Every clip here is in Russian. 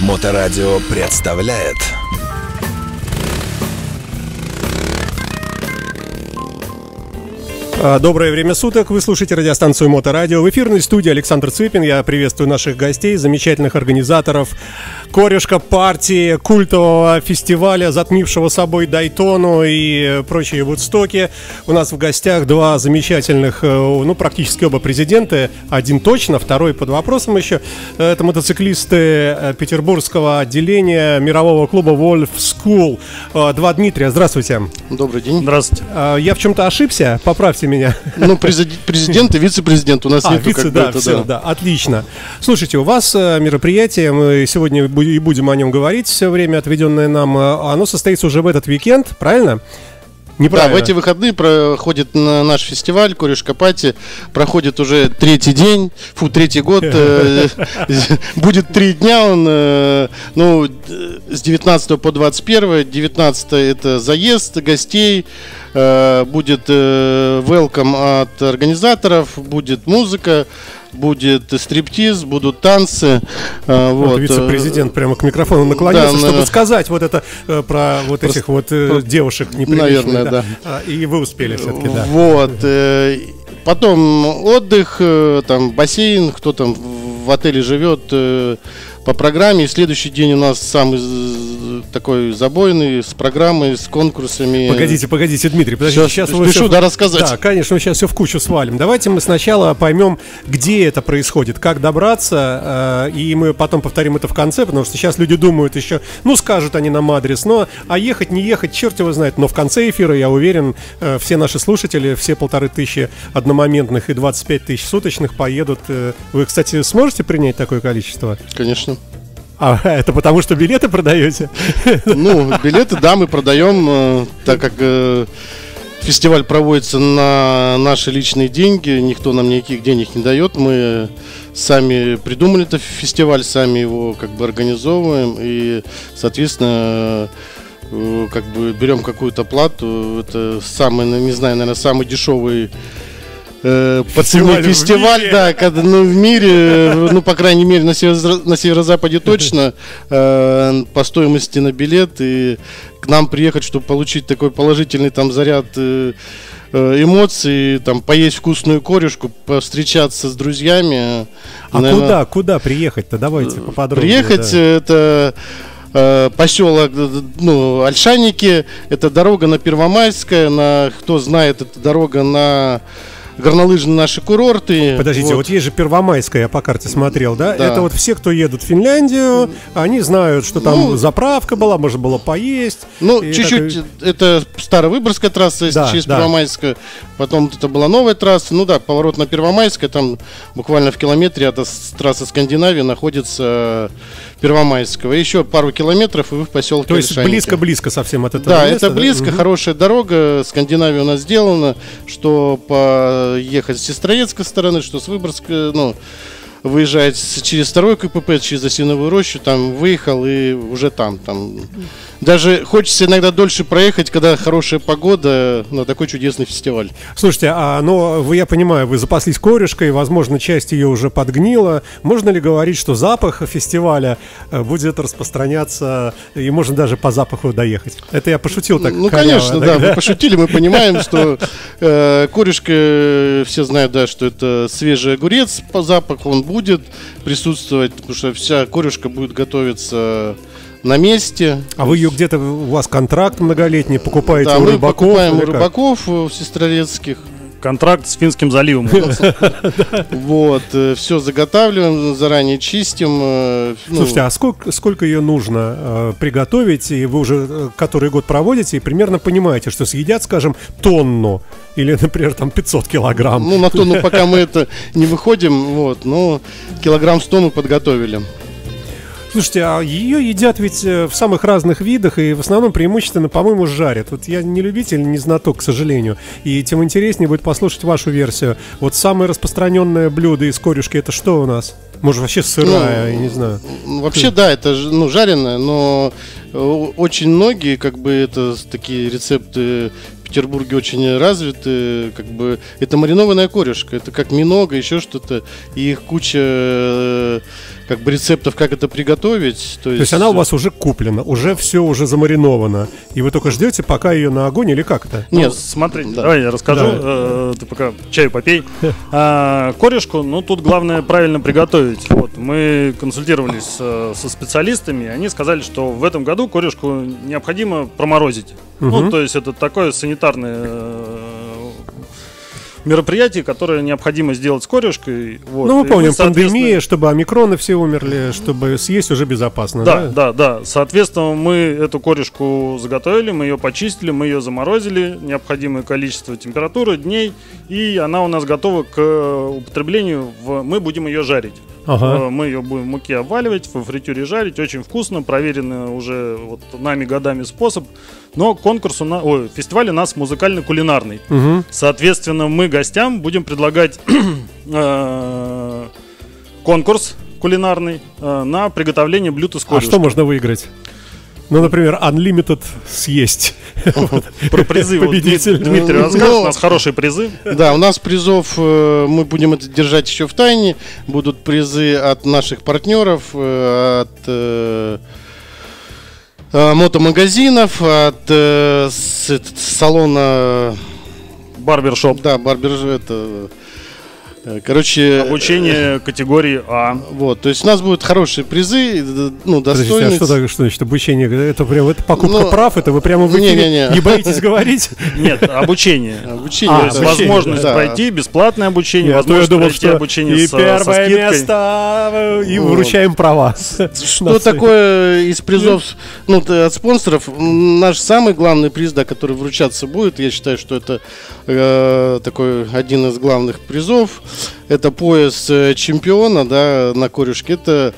Моторадио представляет. Доброе время суток, вы слушаете радиостанцию Моторадио. В эфирной студии Александр Цыпин. Я приветствую наших гостей, замечательных организаторов Корюшка-Партии, культового фестиваля, затмившего собой Дайтону и прочие вудстоки. У нас в гостях два замечательных, ну практически оба президента. Один точно, второй под вопросом еще. Это мотоциклисты петербургского отделения мирового клуба Wolf School. Два Дмитрия, здравствуйте. Добрый день. Здравствуйте. Я в чем-то ошибся, поправьте меня. Ну, президент и вице-президент у нас нету. Вице, да, все, да, отлично. Слушайте, у вас мероприятие, мы сегодня и будем о нем говорить, все время отведенное нам, оно состоится уже в этот уикенд, правильно? Да, в эти выходные проходит наш фестиваль Корюшка-Партия, проходит уже третий год, будет 3 дня он, ну, с 19 по 21, 19 это заезд гостей, будет welcome от организаторов, будет музыка, будет стриптиз, будут танцы. Вот. Вице-президент прямо к микрофону наклонился, да, чтобы сказать вот это про вот этих вот девушек неприличных. Наверное, да. Да. И вы успели все-таки, да. Вот. Потом отдых, там бассейн, кто там в отеле живет по программе. И следующий день у нас самый такой забойный, с программой, с конкурсами. Погодите, Дмитрий, подождите, сейчас вы все... да, рассказать. Да, конечно, мы сейчас все в кучу свалим. Давайте мы сначала поймем, где это происходит, как добраться, и мы потом повторим это в конце, потому что сейчас люди думают еще, ну, скажут они нам адрес, но а ехать, не ехать, черт его знает. Но в конце эфира, я уверен, все наши слушатели, все 1500 одномоментных и 25 000 суточных поедут. Вы, кстати, сможете принять такое количество? Конечно. А это потому, что билеты продаете? Ну, билеты, да, мы продаем, так как фестиваль проводится на наши личные деньги, никто нам никаких денег не дает, мы сами придумали этот фестиваль, сами его как бы организовываем и, соответственно, как бы берем какую-то плату, это самый, не знаю, наверное, самый дешевый фестиваль, да, когда, ну, в мире, ну, по крайней мере, на северо-западе точно, по стоимости на билет. И к нам приехать, чтобы получить такой положительный там заряд эмоций, там поесть вкусную корюшку, повстречаться с друзьями. А наверное, куда приехать-то? Давайте поподробнее. Приехать, да. Это... поселок, ну, Ольшаники, это дорога на Первомайская, на, кто знает, это дорога на горнолыжные наши курорты. Подождите, вот есть же Первомайская, я по карте смотрел, да? Да. Это вот все, кто едут в Финляндию, они знают, что там, ну, заправка была, можно было поесть. Ну, чуть-чуть, это Старовыборгская трасса, да, через, да, Первомайскую. Потом это была новая трасса, ну да, поворот на Первомайское, там буквально в километре от трассы Скандинавии находится Первомайского. Еще пару километров, и вы в поселке. То есть близко-близко совсем от этого, да, места, это близко, да? Хорошая дорога, Скандинавия у нас сделана, что по... ехать с Сестрорецкой стороны, что с Выборгской, ну, выезжает через 2 КПП, через Осиновую Рощу, там выехал и уже там. Даже хочется иногда дольше проехать, когда хорошая погода, на такой чудесный фестиваль. Слушайте, вы, я понимаю, вы запаслись корюшкой, возможно, часть ее уже подгнила. Можно ли говорить, что запах фестиваля будет распространяться и можно даже по запаху доехать? Это я пошутил так. Ну, халяво, конечно, так, да, вы пошутили, мы понимаем, что корюшка, все знают, да, что это свежий огурец, по запаху он будет присутствовать, потому что вся корюшка будет готовиться на месте. А вы ее где-то, у вас контракт многолетний, покупаете, да, у рыбаков? Мы покупаем у рыбаков в Сестрорецких. Контракт с Финским заливом. Вот, все заготавливаем, заранее чистим. Слушайте, а сколько ее нужно приготовить? И вы уже который год проводите и примерно понимаете, что съедят, скажем, тонну или, например, там 500 килограмм. Ну, на тонну пока мы это не выходим, вот, но килограмм 100 мы подготовили. Слушайте, а ее едят ведь в самых разных видах и в основном преимущественно, по-моему, жарят. Вот я не любитель, не знаток, к сожалению. И тем интереснее будет послушать вашу версию. Вот самое распространенное блюдо из корюшки, это что у нас? Может, вообще сырая, ну, я не знаю. Вообще, да, это, ну, жареное, но очень многие, как бы, это такие рецепты... В Петербурге очень развиты, как бы, это маринованная корюшка, это как минога, еще что-то, и их куча как бы рецептов, как это приготовить. То есть она у вас уже куплена, уже все уже замариновано, и вы только ждете, пока ее на огонь или как-то? Нет, ну, смотри, да. Давай я расскажу, ты пока чаю попей. Корюшку, ну тут главное правильно приготовить. Вот, мы консультировались со специалистами, они сказали, что в этом году корюшку необходимо проморозить. Ну, то есть это такое санитарное мероприятие, которое необходимо сделать с корюшкой. Вот. Ну, мы помним, соответственно... пандемия, чтобы омикроны все умерли, чтобы съесть уже безопасно. Да, да, да, да. Соответственно, мы эту корюшку заготовили, мы ее почистили, мы ее заморозили, необходимое количество температуры, дней, и она у нас готова к употреблению. Мы будем ее жарить. Ага. Мы ее будем в муке обваливать, во фритюре жарить. Очень вкусно, проверенный уже вот нами годами способ. Но конкурс у нас, фестиваль у нас музыкально-кулинарный. Угу. Соответственно, мы гостям будем предлагать конкурс кулинарный на приготовление блюд из корюшки. А что можно выиграть? Ну, например, Unlimited съесть. Про призы победитель. Дмитрий расскажет, у нас хорошие призы. Да, у нас призов, мы будем это держать еще в тайне. Будут призы от наших партнеров, от мотомагазинов, от салона барбершоп. Да, барбершоп, это... Короче, обучение категории А. Вот, то есть у нас будут хорошие призы, ну, достойные. Что значит обучение? Это прям это покупка прав, это вы прямо не боитесь говорить? Нет, обучение. Обучение. Возможность пройти бесплатное обучение, возможность пройти обучение со скидкой. И первое место, и вручаем права. Что такое из призов, ну, от спонсоров? Наш самый главный приз, да, который вручаться будет, я считаю, что это такой один из главных призов. Это пояс чемпиона, да, на корюшке. Это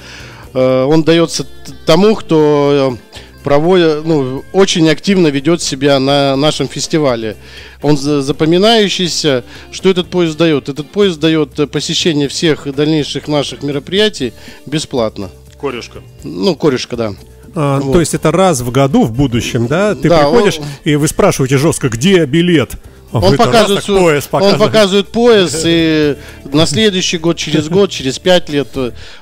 он дается тому, кто проводит, ну, очень активно ведет себя на нашем фестивале. Он запоминающийся. Что этот пояс дает? Этот пояс дает посещение всех дальнейших наших мероприятий бесплатно. Корюшка. Ну, корюшка, да. Вот. То есть это раз в году в будущем, да? Ты приходишь, и вы спрашиваете жестко, где билет? Он показывает, он показывает пояс, и на следующий год, через 5 лет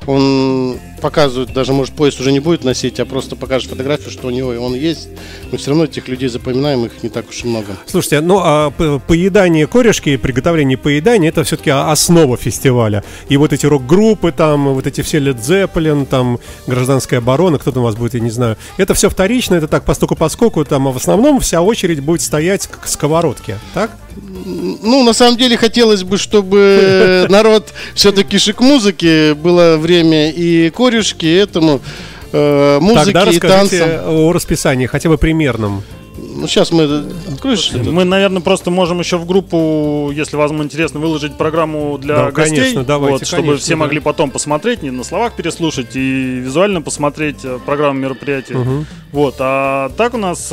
он показывает, даже может пояс уже не будет носить, а просто покажет фотографию, что у него он есть. Мы все равно этих людей запоминаем, их не так уж и много. Слушайте, ну а поедание корюшки и приготовление поедания — это все-таки основа фестиваля. И вот эти рок-группы, там, вот эти все Led Zeppelin, там, гражданская оборона, кто там у вас будет, я не знаю. Это все вторично, это так постольку-поскольку, там, а в основном вся очередь будет стоять к сковородке. Так? Ну, на самом деле, хотелось бы, чтобы народ все-таки шик музыки, было время и корюшки, этому музыки и танцам. Тогда о расписании, хотя бы примерном. Ну, сейчас мы откроешь. Мы, наверное, просто можем еще в группу, если вам интересно, выложить программу для гостей, конечно, давайте, вот, чтобы все могли потом посмотреть, не на словах переслушать, и визуально посмотреть программу мероприятия. Угу. Вот, а так у нас...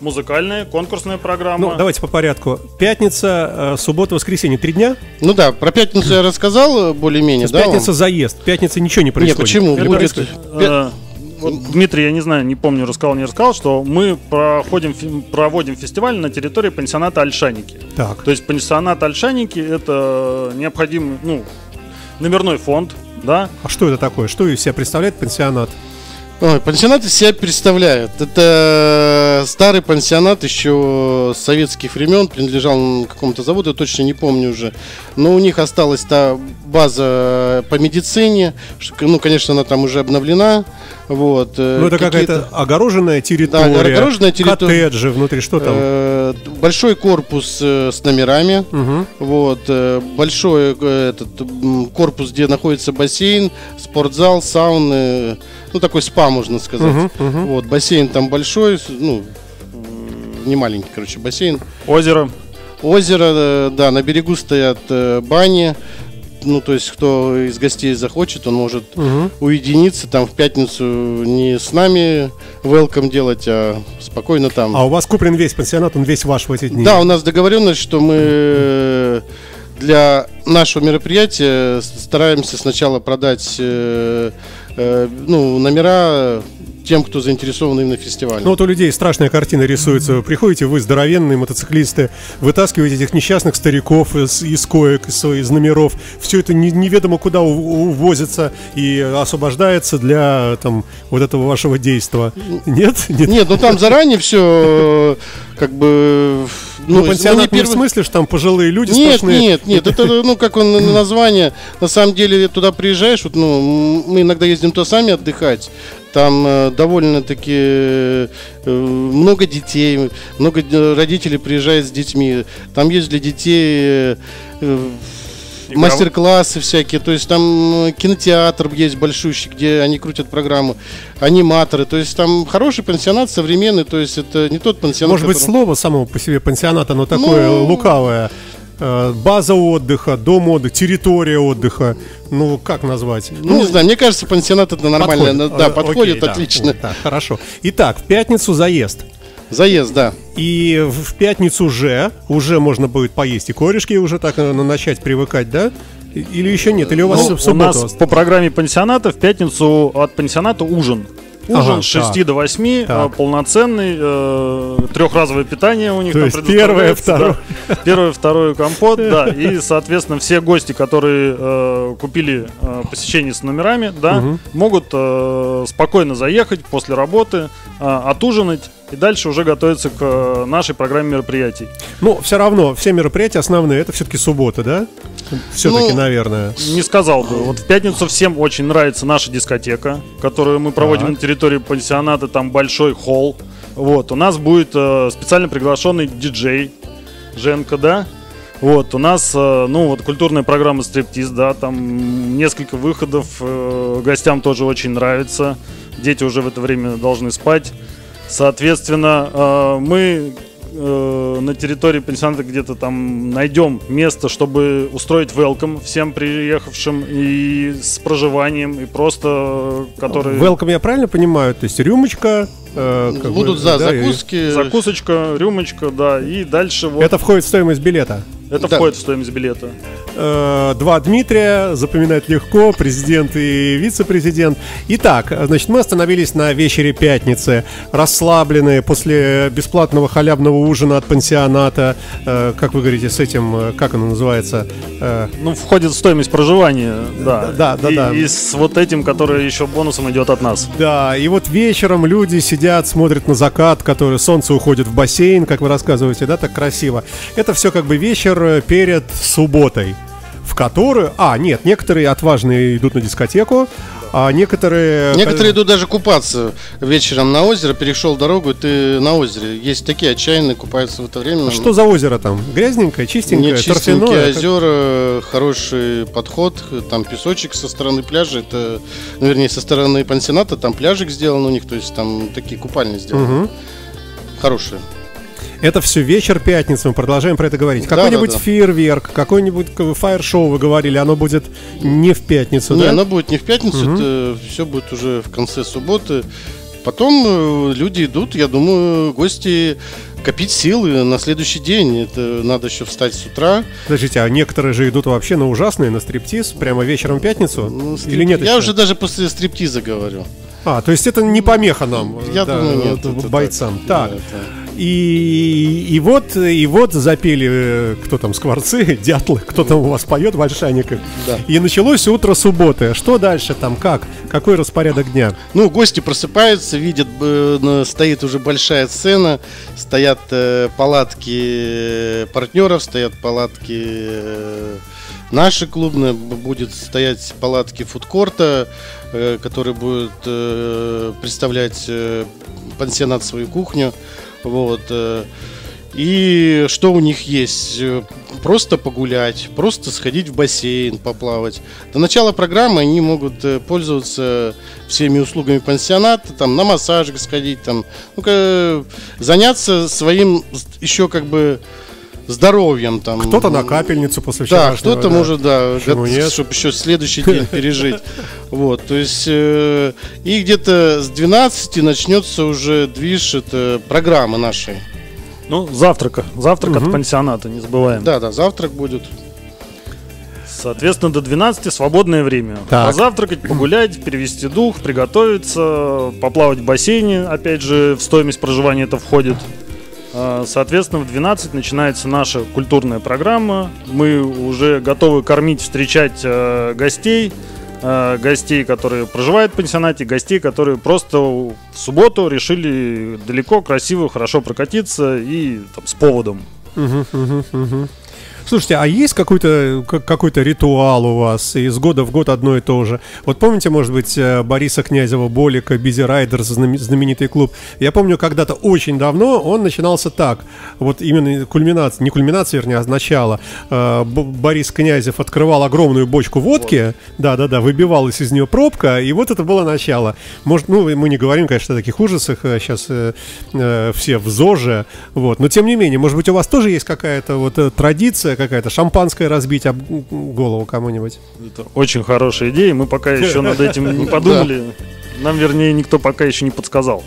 музыкальная, конкурсная программа. Ну, давайте по порядку. Пятница, суббота, воскресенье. 3 дня? Ну да, про пятницу я рассказал более-менее, да? Пятница заезд, пятница ничего не происходит. Нет, почему? Дмитрий, я не знаю, не помню, рассказал, не рассказал, что мы проводим фестиваль на территории пансионата Ольшаники. Так. То есть пансионат Ольшаники — это необходимый, ну, номерной фонд, да? А что это такое? Что из себя представляет пансионат? Ой, пансионат из себя представляет. Это старый пансионат еще с советских времен, принадлежал какому-то заводу, я точно не помню уже. Но у них осталась та база по медицине, ну, конечно, она там уже обновлена. Вот. Ну, это какая-то огороженная территория, да, огороженная территория, коттеджи внутри, что там? Большой корпус с номерами, угу. Вот. Большой этот корпус, где находится бассейн, спортзал, сауны, ну, такой спа, можно сказать. Вот, бассейн там большой, ну, не маленький, короче, бассейн. Озеро. Озеро, да, на берегу стоят бани. Ну, то есть, кто из гостей захочет, он может уединиться там в пятницу, не с нами welcome делать, а спокойно там. А у вас куплен весь пансионат, он весь ваш в эти дни? Да, у нас договоренность, что мы для нашего мероприятия стараемся сначала продать ну, номера тем, кто заинтересован именно фестивалем. Ну вот у людей страшная картина рисуется. Приходите вы, здоровенные мотоциклисты, вытаскиваете этих несчастных стариков из коек, из номеров. Все это неведомо куда увозится и освобождается для там, вот этого вашего действия. Нет? Нет? Нет, ну там заранее все как бы... Ну, пансионат не смыслишь, там пожилые люди страшные? Нет, нет, нет. Это, ну, как он название. На самом деле, туда приезжаешь, вот, ну, мы иногда ездим туда сами отдыхать. Там довольно-таки много детей, много родителей приезжает с детьми. Там есть для детей мастер-классы всякие. То есть там кинотеатр есть большущий, где они крутят программу, аниматоры. То есть там хороший пансионат, современный. То есть это не тот пансионат. Может быть, слово само по себе пансионат, оно такое лукавое. База отдыха, дом отдыха, территория отдыха. Ну, как назвать? Ну, не знаю, мне кажется, пансионат это нормально. Да, подходит, окей, отлично. Да, хорошо. Итак, в пятницу заезд. Заезд, да. И в пятницу уже можно будет поесть и корешки, уже так начать привыкать, да? Или еще нет? Или у вас в субботу? У нас по программе пансионата в пятницу от пансионата ужин. Ужин с 6 до 8, полноценный, трехразовое питание у них. То там есть первое, второе. Да, первое, второе компот, да. И, соответственно, все гости, которые купили посещение с номерами, да, могут спокойно заехать после работы, отужинать. И дальше уже готовиться к нашей программе мероприятий. Ну, все равно, все мероприятия основные, это все-таки суббота, да? Все-таки, ну, наверное. Не сказал бы. Вот в пятницу всем очень нравится наша дискотека, которую мы проводим на территории пансионата. Там большой холл. Вот, у нас будет специально приглашенный диджей Женка, да? Вот, у нас, ну, вот культурная программа «Стриптиз», да, там несколько выходов, гостям тоже очень нравится. Дети уже в это время должны спать. Соответственно, мы на территории пансионата где-то там найдем место, чтобы устроить welcome всем приехавшим и с проживанием, и просто которые... Welcome, я правильно понимаю? То есть рюмочка... Будут закуски. Закусочка, рюмочка, да, и дальше... Вот... Это входит в стоимость билета? Это входит в стоимость билета. Два Дмитрия, запоминать легко, президент и вице-президент. Итак, значит, мы остановились на вечере пятницы, расслабленные после бесплатного халявного ужина от пансионата. Как вы говорите, с этим, как оно называется? Ну, входит в стоимость проживания, да. Да. И с вот этим, который еще бонусом идет от нас. Да, и вот вечером люди сидят, смотрят на закат, который солнце уходит в бассейн, как вы рассказываете, да, так красиво. Это все как бы вечер перед субботой, в которую... А, нет, некоторые отважные идут на дискотеку, а некоторые... Некоторые идут даже купаться вечером на озеро, перешел дорогу, и ты на озере. Есть такие отчаянные, купаются в это время. А что за озеро там? Грязненькое, чистенькое, торфяное? Чистенькие озера, хороший подход, там песочек со стороны пляжа, это, ну, вернее, со стороны пансионата, там пляжик сделан у них, то есть там такие купальни сделаны. Угу. Хорошие. Это все вечер пятницы, мы продолжаем про это говорить. Какой-нибудь фейерверк, какой-нибудь фаер-шоу, вы говорили, оно будет не в пятницу, да? Не, оно будет не в пятницу, это все будет уже в конце субботы. Потом люди идут, я думаю, гости... Копить силы на следующий день. Это надо еще встать с утра. Подождите, а некоторые же идут вообще на ужасные, на стриптиз, прямо вечером в пятницу? Ну, или нет? Я еще? Уже даже после стриптиза говорю. А, то есть это не помеха нам, я думаю, нет, бойцам. Так, да, и вот запели, кто там, скворцы, дятлы, кто там у вас поет в Ольшаниках. Да. И началось утро субботы. Что дальше там, как? Какой распорядок дня? Ну, гости просыпаются, видят, стоит уже большая сцена, стоят палатки партнеров, стоят палатки наши клубные, будет стоять палатки фудкорта, который будет представлять пансионат, свою кухню. Вот. И что у них есть? Просто погулять, просто сходить в бассейн, поплавать. До начала программы они могут пользоваться всеми услугами пансионата, там, на массажик сходить, там, ну, заняться своим еще как бы здоровьем. Там. Кто-то на капельницу после вчерашнего. Да, кто-то может, да, чтобы еще следующий день пережить. Вот, то есть, и где-то с 12 начнется уже движ программы нашей. Ну, завтрак от пансионата, не забываем. Да, завтрак будет. Соответственно, до 12 свободное время. Так. Позавтракать, погулять, перевести дух, приготовиться, поплавать в бассейне. Опять же, в стоимость проживания это входит. Соответственно, в 12 начинается наша культурная программа. Мы уже готовы кормить, встречать гостей. Гостей, которые проживают в пансионате, гостей, которые просто в субботу решили далеко, красиво, хорошо прокатиться и там, с поводом. Слушайте, а есть какой-то ритуал у вас из года в год одно и то же? Вот помните, может быть, Бориса Князева, Болика, Бизи Райдерс, знаменитый клуб? Я помню, когда-то очень давно он начинался так. Вот именно кульминация, не кульминация, вернее, означало. Борис Князев открывал огромную бочку водки, да-да-да, выбивалась из нее пробка, и вот это было начало. Может, ну, мы не говорим, конечно, о таких ужасах, сейчас все в ЗОЖе, вот. Но тем не менее, может быть, у вас тоже есть какая-то вот традиция, какая-то шампанское разбить об голову кому-нибудь. Это очень хорошая идея. Мы пока еще над этим не подумали. Нам, вернее, никто пока еще не подсказал.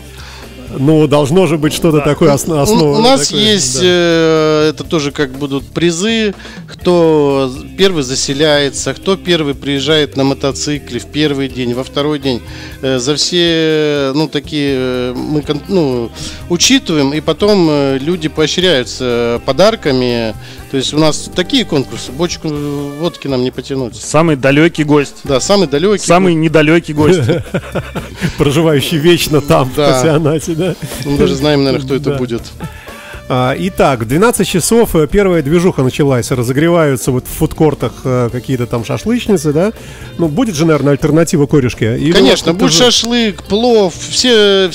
Ну, должно же быть что-то такое основное. У нас есть, это тоже как будут призы. Кто первый заселяется, кто первый приезжает на мотоцикле в первый день, во второй день. За все, ну, такие мы учитываем. И потом люди поощряются подарками. То есть у нас такие конкурсы, бочку водки нам не потянуть. Самый далекий гость. Да, самый далекий. Самый недалекий гость. Проживающий вечно там, в пансионате, да? Мы даже знаем, наверное, кто это будет. Итак, в 12 часов первая движуха началась. Разогреваются вот в фудкортах какие-то там шашлычницы, да? Ну, будет же, наверное, альтернатива корюшке. Или конечно, будет шашлык, плов, все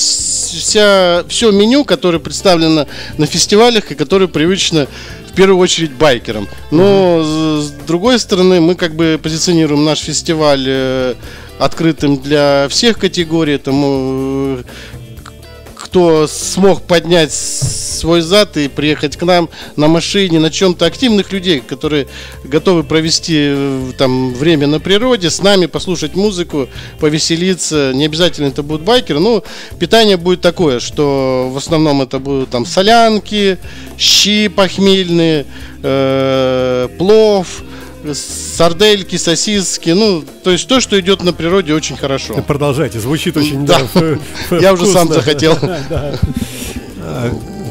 меню, которое представлено на фестивалях и которое привычно в первую очередь байкерам. Но с другой стороны, мы как бы позиционируем наш фестиваль открытым для всех категорий. Этому кто смог поднять свой зад и приехать к нам на машине, на чем-то, активных людей, которые готовы провести там время на природе, с нами послушать музыку, повеселиться. Не обязательно это будут байкеры, но питание будет такое, что в основном это будут там солянки, щи похмельные, плов, сардельки, сосиски. Ну, то есть то, что идет на природе, очень хорошо. Продолжайте, звучит очень вкусно. Я уже сам захотел.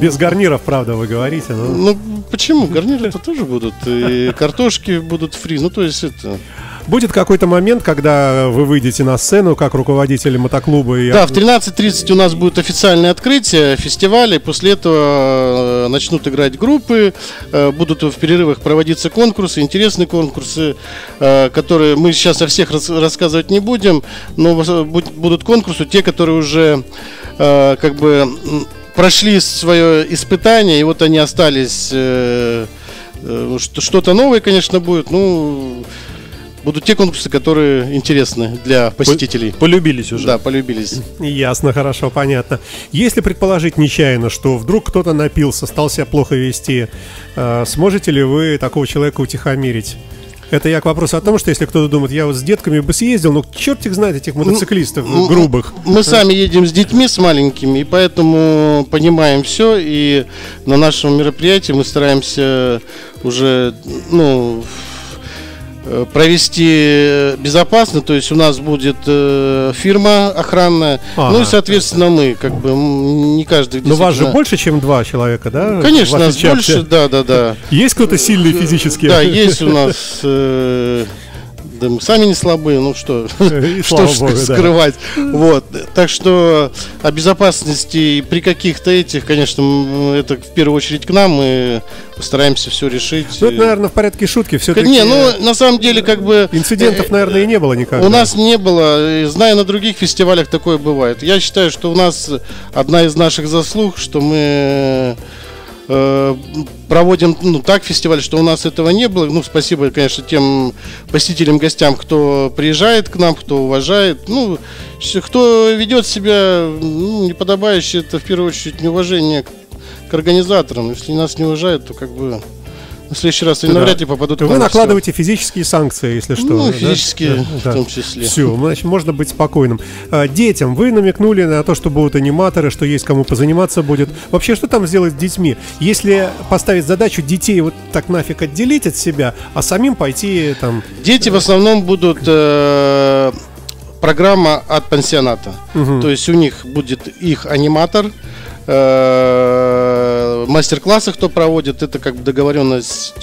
Без гарниров, правда, вы говорите. Ну, почему? Гарниры-то тоже будут. И картошки будут фри. Ну, то есть это... Будет какой-то момент, когда вы выйдете на сцену как руководители мотоклуба и... Да, в 13:30 у нас будет официальное открытие фестиваля. После этого начнут играть группы. Будут в перерывах проводиться конкурсы, интересные конкурсы, которые мы сейчас о всех рассказывать не будем. Но будут конкурсы, те, которые уже как бы прошли свое испытание. И вот они остались. Что-то новое, конечно, будет. Ну... Будут те конкурсы, которые интересны для посетителей. Полюбились уже. Да, полюбились. Ясно, хорошо, понятно. Если предположить нечаянно, что вдруг кто-то напился, стал себя плохо вести, сможете ли вы такого человека утихомирить? Это я к вопросу о том, что если кто-то думает, я вот с детками бы съездил, но черт их знает этих мотоциклистов грубых. Мы сами едем с детьми, с маленькими, и поэтому понимаем все. И на нашем мероприятии мы стараемся уже, провести безопасно, то есть у нас будет фирма охранная, ну и соответственно мы, как бы, не каждый. Но вас же больше, чем два человека, да? Конечно, нас больше, да. Есть кто-то сильный физически? Да, есть у нас. Да мы сами не слабые, ну что, что Богу, скрывать, да. Вот. Так что о безопасности при каких-то этих, конечно, это в первую очередь к нам. Мы постараемся все решить. Ну, это, наверное, в порядке шутки все-таки. Не, ну, на самом деле, как бы инцидентов, наверное, и не было никогда. У нас не было, знаю, на других фестивалях такое бывает. Я считаю, что у нас одна из наших заслуг, что мы проводим так фестиваль, что у нас этого не было. Ну, спасибо, конечно, тем посетителям, гостям, кто приезжает к нам, кто уважает. Ну, кто ведет себя неподобающе, это в первую очередь неуважение к организаторам. Если нас не уважают, то как бы В следующий раз они навряд ли попадут. Вы накладываете физические санкции, если что. Ну, физические, да? В том числе. Все, значит, можно быть спокойным. Детям вы намекнули на то, что будут аниматоры, что есть кому позаниматься будет. Вообще, что там сделать с детьми? Если поставить задачу детей вот так нафиг отделить от себя, а самим пойти там... Дети в основном будут... программа от пансионата. То есть у них будет их аниматор. Мастер-классы, кто проводит, это как бы договоренность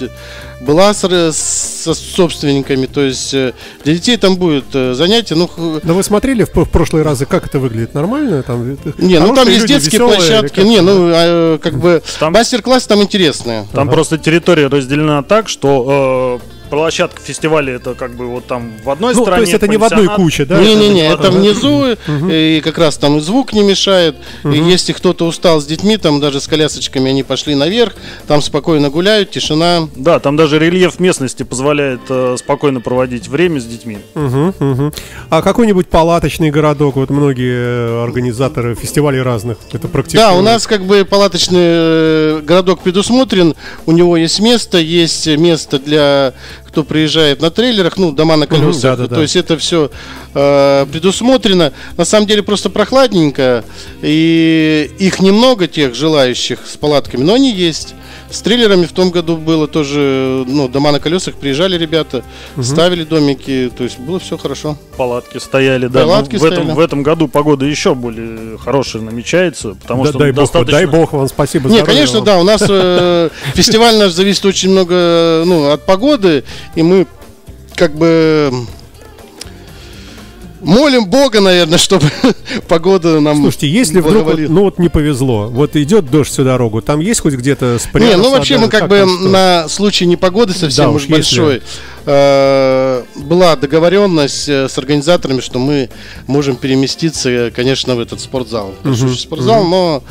была с собственниками. То есть для детей там будет занятие. Ну, да, вы смотрели в прошлые разы, как это выглядит? Нормально? Там, не, ну там есть детские площадки. Не, ну как бы мастер-классы там интересные. Там просто территория разделена так, что... Площадка фестиваля — это как бы вот там в одной стороне. То есть это не в одной куче, да? Не-не-не, это внизу, и как раз там и звук не мешает. И если кто-то устал с детьми, там даже с колясочками они пошли наверх, там спокойно гуляют, тишина. Да, там даже рельеф местности позволяет спокойно проводить время с детьми. А какой-нибудь палаточный городок, вот многие организаторы фестивалей разных это практикуют. Да, у нас как бы палаточный городок предусмотрен, у него есть место для... кто приезжает на трейлерах, ну, дома на колесах, то есть это все предусмотрено. На самом деле просто прохладненько, и их немного, тех желающих с палатками, но они есть. С трейлерами в том году было тоже, ну, дома на колесах, приезжали ребята, ставили домики, то есть было все хорошо. Палатки стояли, да. Палатки стояли. В этом году погода еще более хорошая намечается, потому что достаточно... Дай бог вам, спасибо. Не, конечно, да, у нас фестиваль наш зависит очень много, ну, от погоды, и мы как бы... Молим Бога, наверное, чтобы погода нам... Слушайте, если вдруг, ну вот не повезло, вот идет дождь всю дорогу, там есть хоть где-то спрятаться? Не, ну вообще мы как бы на случай непогоды совсем, да, уж большой, была договоренность с организаторами, что мы можем переместиться, конечно, в этот спортзал. Спортзал, но,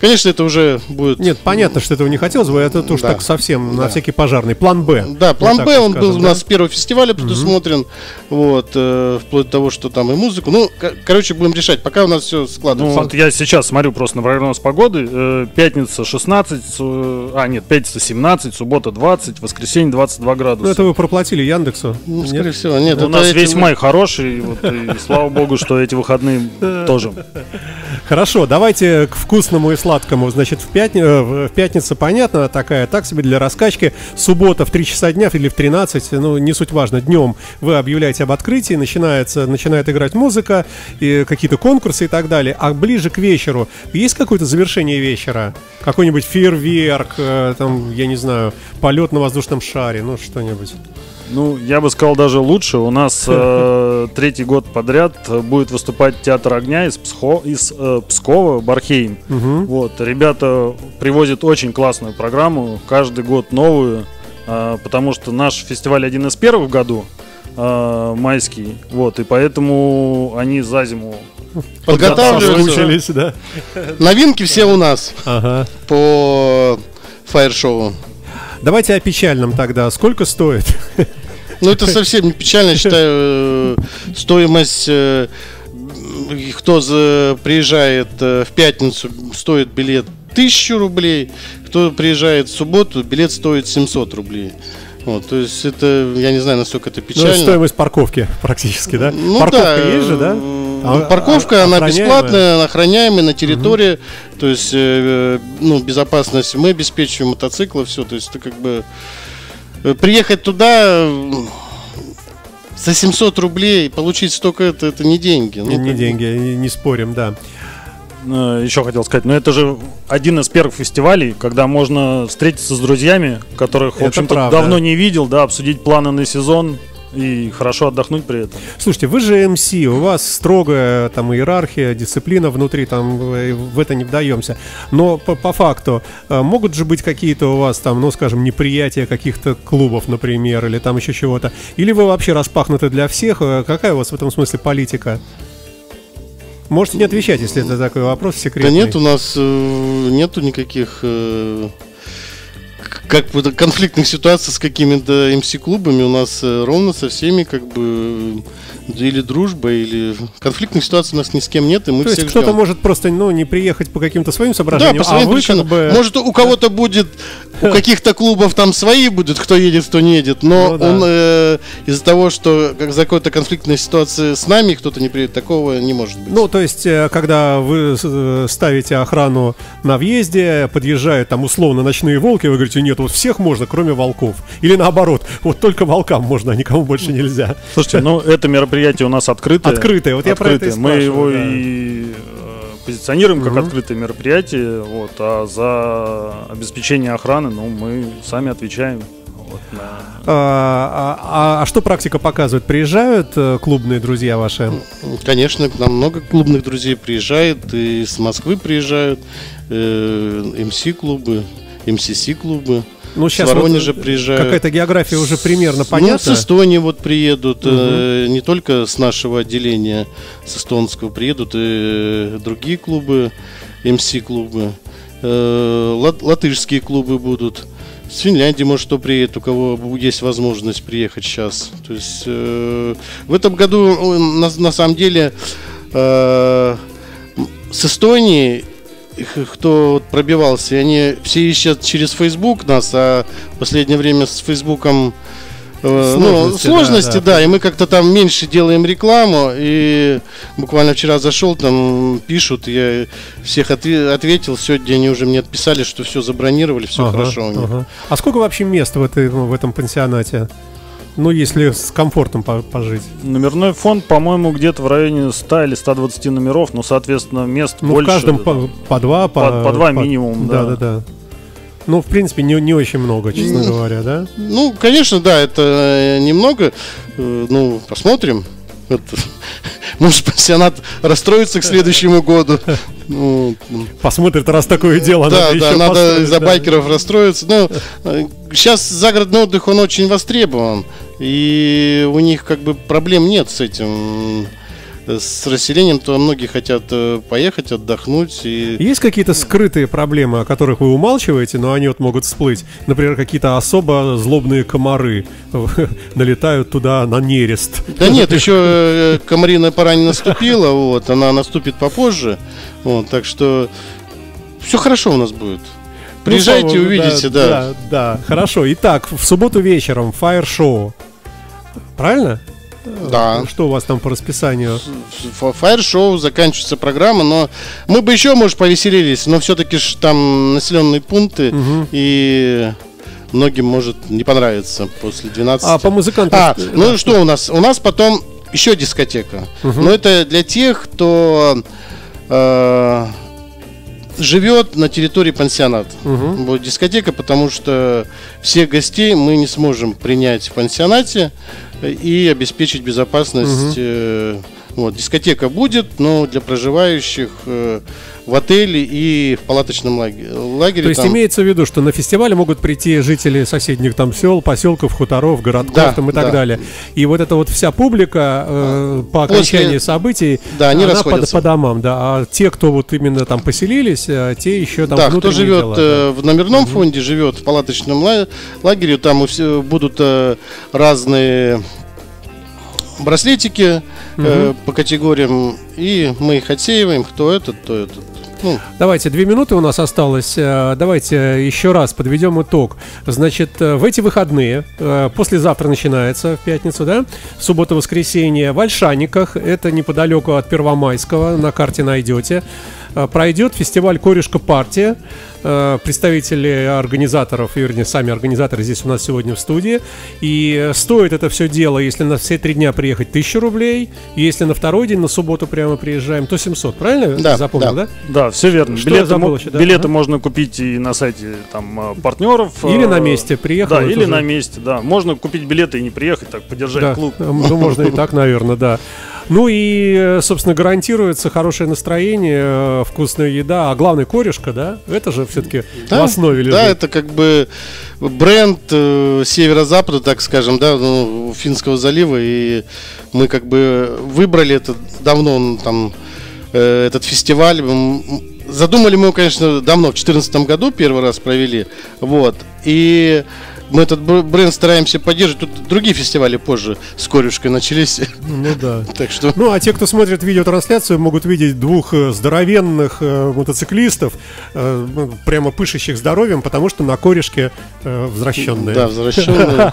конечно, это уже будет... Нет, понятно, что этого не хотелось бы, это уж так совсем на всякий пожарный. План Б. Да, план Б, он был у нас с первого фестиваля предусмотрен, вот, вплоть до того, что там и музыку, ну, короче, будем решать. Пока у нас все складывается. Ну, вот я сейчас смотрю просто на прогноз погоды. Пятница 16, пятница 17, суббота 20, воскресенье 22 градуса. Ну, это вы проплатили Яндексу? Ну, скорее всего, нет. У нас весь май хороший, вот, и слава богу, что эти выходные тоже. Хорошо, давайте к вкусному и сладкому. Значит, в пятницу, понятно, такая, так себе, для раскачки. Суббота в 3 часа дня или в 13, ну, не суть важно, днем вы объявляете об открытии, начинает играть музыка, и какие-то конкурсы и так далее. А ближе к вечеру есть какое-то завершение вечера? Какой-нибудь фейерверк, там, я не знаю, полет на воздушном шаре, ну что-нибудь. Ну, я бы сказал, даже лучше. У нас 3-й год подряд будет выступать Театр Огня из Пскова, Бархейм. Вот, ребята привозят очень классную программу, каждый год новую, потому что наш фестиваль один из первых в году, майский, вот, и поэтому они за зиму подготавливаются, да. Новинки все у нас по фаер-шоу. Давайте о печальном тогда. Сколько стоит? Ну, это совсем не печально, считаю. Стоимость, кто приезжает в пятницу, стоит билет 1000 рублей, кто приезжает в субботу, билет стоит 700 рублей. Вот, то есть это, я не знаю, насколько это печально. Ну, это стоимость парковки практически, да? Ну, парковка есть же, да? Парковка, она бесплатная, охраняемая, на территории. То есть, ну, безопасность мы обеспечиваем, мотоциклы, все. То есть это как бы... Приехать туда... За 700 рублей получить столько, это не деньги. Ну, не деньги, не спорим, да. Еще хотел сказать, но это же один из первых фестивалей, когда можно встретиться с друзьями, которых, в общем-то, давно не видел, да, обсудить планы на сезон и хорошо отдохнуть при этом. Слушайте, вы же МС, у вас строгая там иерархия, дисциплина внутри, там в это не вдаемся. Но по факту могут же быть какие-то у вас там, ну, скажем, неприятия каких-то клубов, например, или там еще чего-то. Или вы вообще распахнуты для всех? Какая у вас в этом смысле политика? Можете не отвечать, если это такой вопрос секретный. Да нет, у нас нету никаких конфликтных ситуаций с какими-то МС-клубами. У нас ровно со всеми как бы или дружба, или конфликтных ситуаций у нас ни с кем нет, и мы всех ждем. То есть кто-то может просто, ну, не приехать по каким-то своим соображениям, да, по своим причинам. Может, у кого-то будет, у каких-то клубов там свои будут, кто едет, кто не едет, но из-за того, что за какой-то конфликтной ситуации с нами кто-то не приедет, такого не может быть. Ну, то есть, когда вы ставите охрану на въезде, подъезжают там условно ночные волки, вы говорите, нет, вот всех можно, кроме волков. Или наоборот, вот только волкам можно, а никому больше нельзя. Слушайте, ну это мероприятие у нас открытое. Открытое, вот я про это и спрашиваю. Мы его и позиционируем как открытое мероприятие, вот, а за обеспечение охраны, ну, мы сами отвечаем. Вот, на... а что практика показывает? Приезжают клубные друзья ваши? Конечно, к нам много клубных друзей приезжает, и с Москвы приезжают, МС-клубы, МСС-клубы. Ну, сейчас с Воронежа вот приезжают. Какая-то география уже примерно понятна. Ну, с Эстонии вот приедут, не только с нашего отделения, с эстонского приедут и другие клубы, МС-клубы, латышские клубы будут. С Финляндии, может, кто приедет, у кого есть возможность приехать сейчас. То есть в этом году на самом деле с Эстонии, кто пробивался, они все ищут через Facebook нас, а в последнее время с Фейсбуком сложности, и мы как-то там меньше делаем рекламу, и буквально вчера зашел, там пишут, я всех ответил, сегодня они уже мне отписали, что все забронировали, все хорошо у них. А сколько вообще мест в этом пансионате? Ну, если с комфортом пожить. Номерной фонд, по-моему, где-то в районе 100 или 120 номеров, ну, соответственно, мест больше. В каждом по два минимум, да. Ну, в принципе, не очень много, честно говоря, да? Ну, конечно, да, это немного. Ну, посмотрим. Может, пансионат расстроится к следующему году. Посмотрит, раз такое дело. Да, надо за байкеров расстроиться. Но сейчас загородный отдых, он очень востребован. И у них как бы проблем нет с этим. С расселением, то многие хотят поехать, отдохнуть и... Есть какие-то скрытые проблемы, о которых вы умалчиваете, но они вот могут всплыть? Например, какие-то особо злобные комары налетают туда на нерест. Да нет, еще комариная пора не наступила, вот, она наступит попозже, вот, так что все хорошо у нас будет. Приезжайте, увидите, да. Хорошо, итак, в субботу вечером фаер-шоу, правильно? Да. Что у вас там по расписанию? Фаер-шоу, заканчивается программа, но мы бы еще, может, повеселились, но все-таки там населенные пункты, и многим может не понравиться после 12. А по музыкантам? Ну что у нас? У нас потом еще дискотека. Но это для тех, кто живет на территории пансионата. Будет дискотека, потому что всех гостей мы не сможем принять в пансионате и обеспечить безопасность. Вот, дискотека будет, но для проживающих в отеле и в палаточном лагере. То есть там... имеется в виду, что на фестивале могут прийти жители соседних там сел, поселков, хуторов, городков, там и так далее. И вот эта вот вся публика по окончании событий, они расходятся по домам, а те, кто вот именно там поселились, те еще там внутренние. Кто живет в номерном фонде, живет в палаточном лагере, там будут разные браслетики по категориям, и мы их отсеиваем, кто этот, то этот. Ну. Давайте, 2 минуты у нас осталось. Давайте еще раз подведем итог. Значит, в эти выходные, послезавтра начинается, в пятницу, да? В субботу-воскресенье в Ольшаниках, это неподалеку от Первомайского, на карте найдете, пройдет фестиваль «Корюшка-Партия». Представители организаторов, вернее, сами организаторы здесь у нас сегодня в студии. И стоит это все дело, если на все 3 дня приехать, 1000 рублей. Если на второй день, на субботу прямо приезжаем, то 700, правильно? Да, запомнил, да? Да, все верно. Билеты можно купить и на сайте там партнеров. Или на месте приехать. Да, или на месте, да. Можно купить билеты и не приехать, так, поддержать клуб. Ну, можно и так, наверное, да. Ну и, собственно, гарантируется хорошее настроение, вкусная еда, а главное, корюшка, да? Это же все-таки в основе лежит. Да, это как бы бренд северо-запада, так скажем, да, ну, Финского залива, и мы как бы выбрали это давно, там, этот фестиваль. Задумали мы его, конечно, давно, в 2014 году первый раз провели, вот, и мы этот бренд стараемся поддерживать. Тут другие фестивали позже с Корюшкой начались. Ну да. Так что... Ну а те, кто смотрит видеотрансляцию, могут видеть двух здоровенных мотоциклистов, прямо пышащих здоровьем, потому что на Корюшке возвращенные. Да, возвращенные.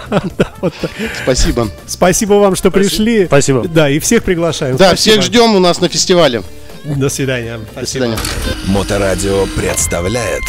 Спасибо. Спасибо вам, что пришли. Спасибо. Да, и всех приглашаем. Да, всех ждем у нас на фестивале. До свидания. До свидания. Моторадио представляет.